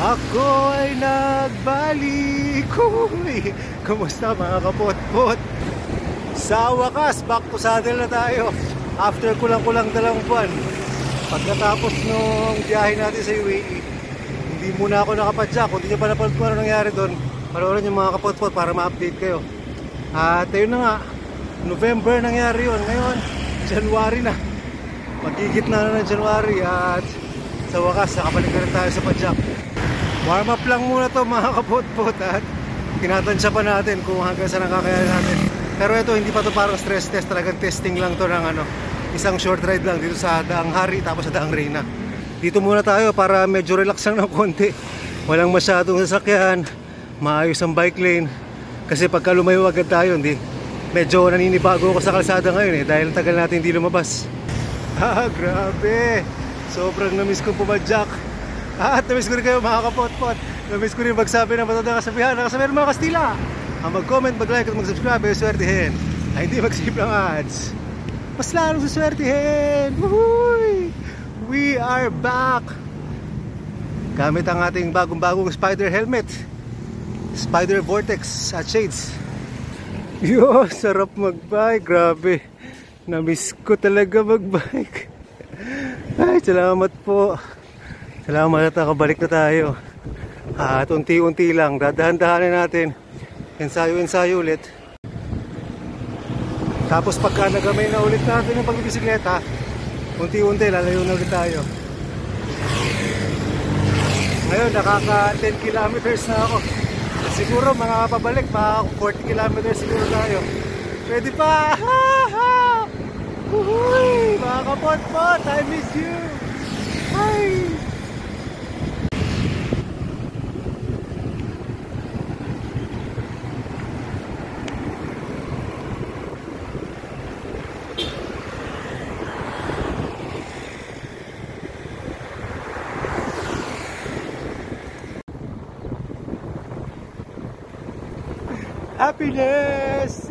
Ako ay nagbalik. Kumusta mga kapot-pot? Sa wakas, back to saddle na tayo. After kulang-kulang dalawang buwan. Pagkatapos nung biyahe natin sa UAE, hindi muna ako nakapadyak. Kung hindi nyo pa napanood kung ano nangyari doon, panoorin yung mga kapot-pot para ma-update kayo. At ayun na nga, November nangyari yun. Ngayon, January na. Magigit na ng January at sa wakas, nakabalik na rin tayo sa padyak. Warm up lang muna to mga kapot-pot at tinatansya pa natin kung hanggang saan nakakaya natin. Pero ito hindi pa to parang stress test, talagang testing lang to ng isang short ride lang dito sa Daang Hari tapos sa Daang Reina. Dito muna tayo para medyo relax lang ng konti. Walang masyadong sasakyan, maayos ang bike lane. Kasi pagka lumayo agad tayo, hindi. Medyo naninibago ako sa kalsada ngayon dahil tagal natin hindi lumabas. Ah, grabe! Sobrang namiss ko pumadyak. At namiss ko rin kayo mga kapot-pot. Namiss ko rin magsabi ng matandang kasabihan. Nakasabihan ng mga Kastila. Ang mag-comment, mag-like at mag-subscribe ay swertihin. Ay hindi mag-save ng ads. Mas lalong suswertihin. Woohooy! We are back! Gamit ang ating bagong-bagong spider helmet. Spider Vortex at Shades. Yo, sarap mag-bike. Grabe. Namiss ko talaga mag-bike. Ay, salamat po. Salamat at kabalik na tayo. At unti-unti lang, dadahan-dahanin natin. Ensayo-ensayo ulit. Tapos pagka nagamay na ulit natin yung pagbibisikleta, unti-unti lalayo na ulit tayo. Ngayon nakaka 10 kilometers na ako. Siguro mga pabalik, mga 40 kilometers siguro tayo. Pwede pa! Woohoo! Mga kapot-pot, I miss you! Hi! Happiness!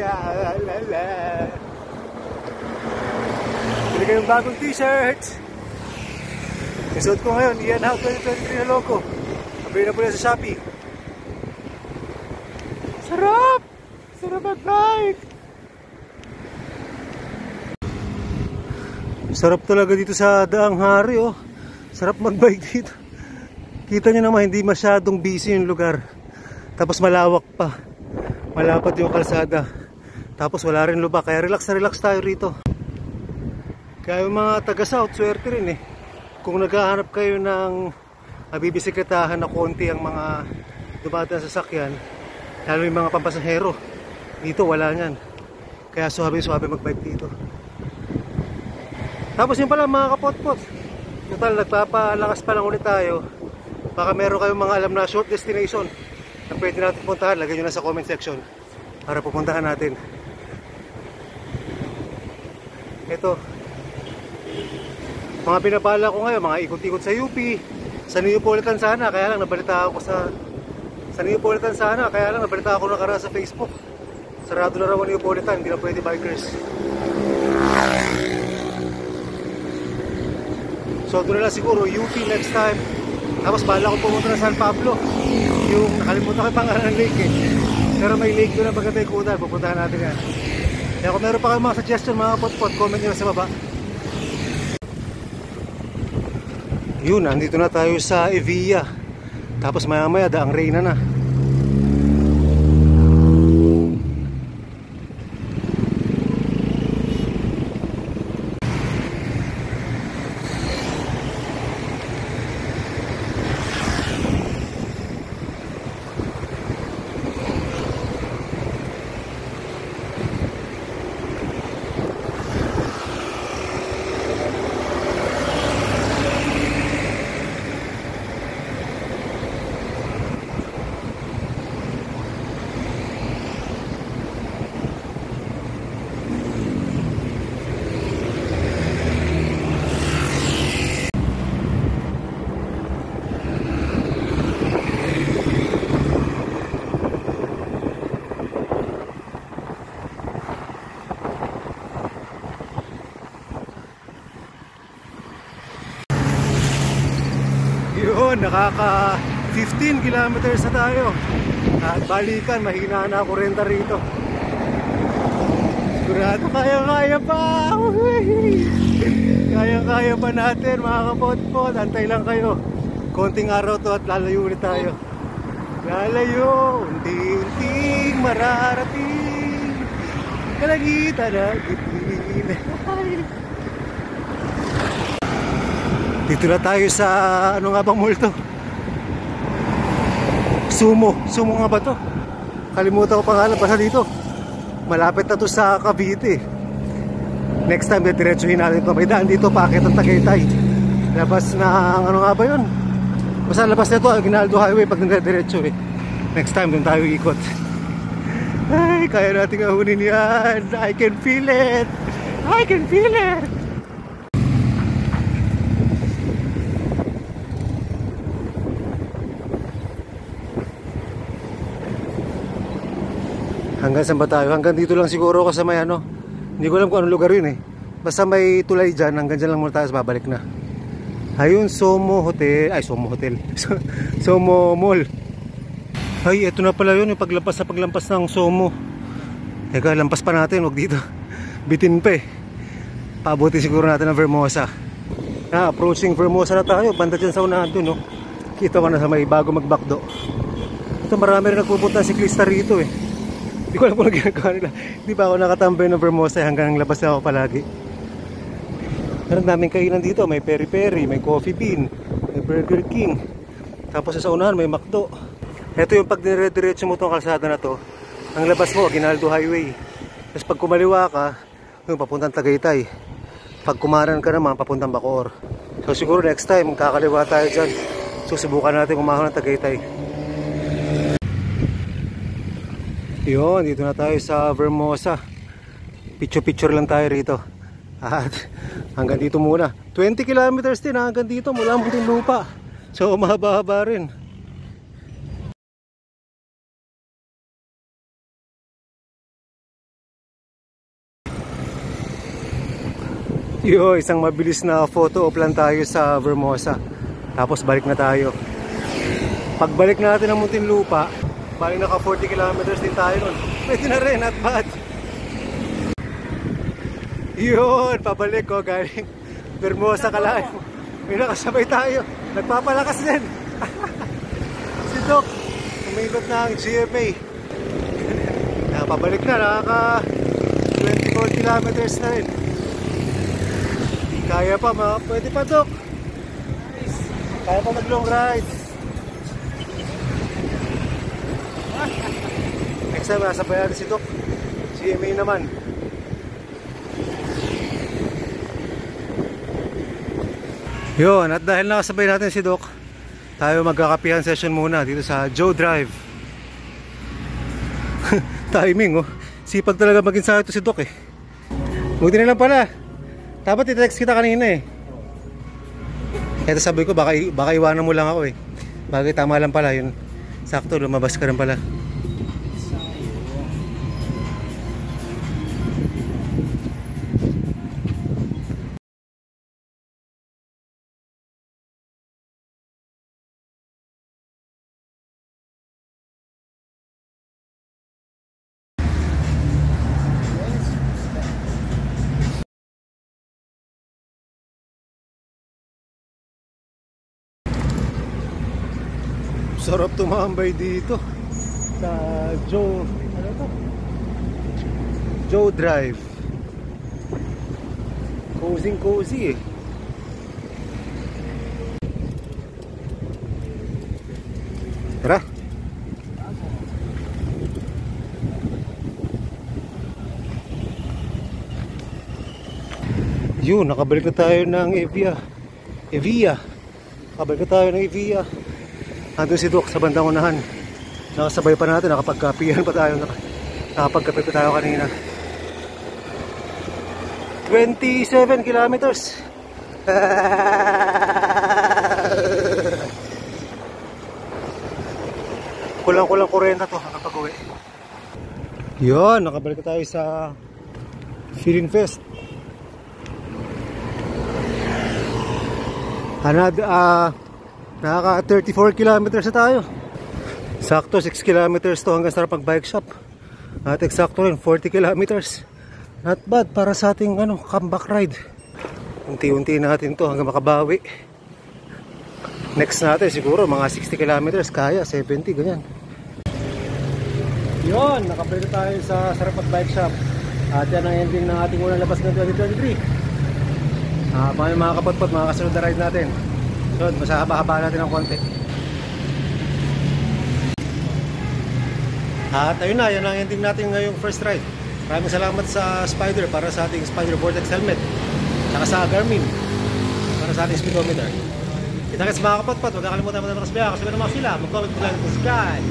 La la la. Bili kayong bagong t-shirt. Isuot ko ngayon, Ian How 2023 na logo. Abili na po na sa Shopee. Sarap! Sarap mag-bike! Sarap talaga dito sa Daang Hari, oh. Sarap mag-bike dito. Kita nyo naman, hindi masyadong busy yung lugar. Tapos malawak pa. Malapat yung kalsada. Tapos wala rin lupa. Kaya relax na relax tayo rito. Kaya yung mga taga-South, swerte rin eh. Kung naghahanap kayo ng mabibisikletahan na konti ang mga dumadaan sa sakyan, lalo yung mga pampasahero, dito wala nyan. Kaya suhabi-suhabi magbike dito. Tapos yun pala mga kapot-pot. Total, nagpapalakas pa lang ulit tayo. Baka meron kayong mga alam na short destination na pwede natin puntahan, lagay nyo na sa comment section para pupuntahan natin. Ito mga pinapala ko ngayon, mga ikot-ikot sa UP, sa Newopolitan sana, kaya lang nabalita ako sa Newopolitan sana, kaya lang nabalita ako nakaraan sa Facebook, sarado na raw ang Newopolitan, hindi na pwede bikers. So doon na lang siguro UP next time. Tapos bala ko pumunta na San Pablo. Yung nakalimutan ko yung pangalan ng lake eh. Pero may lake doon ang pagkataykutan. Pupuntahan natin yan. Kaya kung meron pa kayong mga suggestion mga kapot-pot, comment nyo na sa baba. Yun, andito na tayo sa Evilla. Tapos maya-maya Daang Reina na. Yun, nakaka 15 kilometers na tayo. At balikan, mahina na ako renta rito. Sigurado kaya-kaya pa. Kaya-kaya pa natin mga kapot-pot. Antay lang kayo. Konting araw to at lalayo ulit tayo. Lalayo, unti-unting mararating. Kalagita na gitin. Dito na tayo sa ano nga bang mall to? Somo. Somo nga ba to? Kalimutan ko pangalan, basta dito. Malapit na to sa Cavite. Next time diretsuhin natin to. May daan dito, Paketang Takaytay. Labas na ano nga ba yun? Basta labas na to, Aguinaldo Highway pag nire-diretso eh. Next time doon tayo ikot. Ay, kaya natin ahunin yan. I can feel it. I can feel it. Hanggang saan ba tayo? Hanggang dito lang siguro kasi may ano. Hindi ko alam kung anong lugar yun eh. Basta may tulay dyan. Hanggang dyan lang muna tayo, babalik na. Ayun, Somo Hotel. Ay, Somo Hotel. Somo Mall. Ay, eto na pala yun. Yung paglampas sa paglampas ng Somo. Teka, lampas pa natin. Huwag dito. Bitin pa eh. Pabuti siguro natin ang Vermosa. Ah, approaching Vermosa na tayo. Banda dyan sa unahan dun, no? Kita mo na sa may bago magbakdo. Ito, marami rin nagpupunta si Krista rito eh. Di ko alam kung nagkagawa nila. Di ba ako nakatambay ng Vermosa hanggang labas na ako palagi. Meron daming kainan dito. May peri-peri, may coffee bean, may Burger King. Tapos sa unahan may McDo. Ito yung pag dire-diretso mo itong kalsada na to, ang labas mo, Aguinaldo Highway. Tapos pag kumaliwa ka, yung papuntang Tagaytay. Pag kumanan ka naman, papuntang Bacoor. So siguro next time, kakaliwa tayo dyan. Susubukan natin kumahon ng Tagaytay. Yun, dito na tayo sa Vermosa. Picture-picture lang tayo rito. At hanggang dito muna. 20 kilometers din hanggang dito mula Muntinlupa. So mahaba-haba rin. Yun, isang mabilis na photo op lang tayo sa Vermosa. Tapos balik na tayo. Pagbalik natin ng Muntinlupa, bali naka 40 kilometers din tayo nun. Pwede na rin, not bad. Yun, pabalik ko galing Vermosa kalahin. May nakasabay tayo. Nagpapalakas din. Si Duke, umikot na ang GMA. Pabalik na, nakaka 24 kilometers na rin. Kaya pa, pwede pa Duke. Kaya pa mag long ride. Next time, nasabay natin si Duke. Si Amy naman. Yun, at dahil nakasabay natin si Duke, tayo magkakapihan session muna dito sa Joe Drive. Timing, oh. Sipag talaga maging sa ito si Duke, eh. Buti na lang pala. Dapat i-text kita kanina, eh. Kaya sabi ko, baka iwanan mo lang ako, eh. Bagay, tama lang pala yun. Sakto, lumabas ka rin pala. Sarap tumambay dito sa Joe, ano to? Joe Drive. Cozy eh. Tara. Yun, nakabalik na tayo ng Evilla. Nandun si Duke sa bandang unahan. Nakasabay pa natin, nakapagkapihan pa tayo. Nakapagkapi pa tayo kanina. 27 kilometers. Kulang-kulang kurenta to hanggang pag-uwi. Yun, nakabalik tayo sa Feeling Fest. Nakaka 34 kilometers na tayo. Sakto 6 kilometers to hanggang Sarap Bike Shop. At eksakto rin 40 kilometers. Not bad para sa ating comeback ride. Unti-unti natin to hanggang makabawi. Next natin siguro mga 60 kilometers kaya 70 ganyan. Yon, nakapunta tayo sa Sarap Bike Shop. At yan ang ending ng ating unang labas ng 2023. Paano mga kapatpot, mga kasunod na ride natin. So, masahaba-haba natin ng konti. At ayun na, yan ang ending natin ngayong first ride. Maraming salamat sa Spider para sa ating Spider Vortex helmet. Saka sa Garmin para sa ating speedometer. Kita-kits mga kapatpot, huwag kakalimutan naman ng nakasbaya. Kasi naman mga sila, mag-comment mo lang ng subscribe.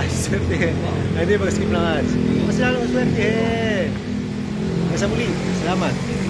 Ay, swertihin. Ay, hindi, mag-skip lang ads. Mas sila lang, swertihin. Hanggang sa muli, salamat.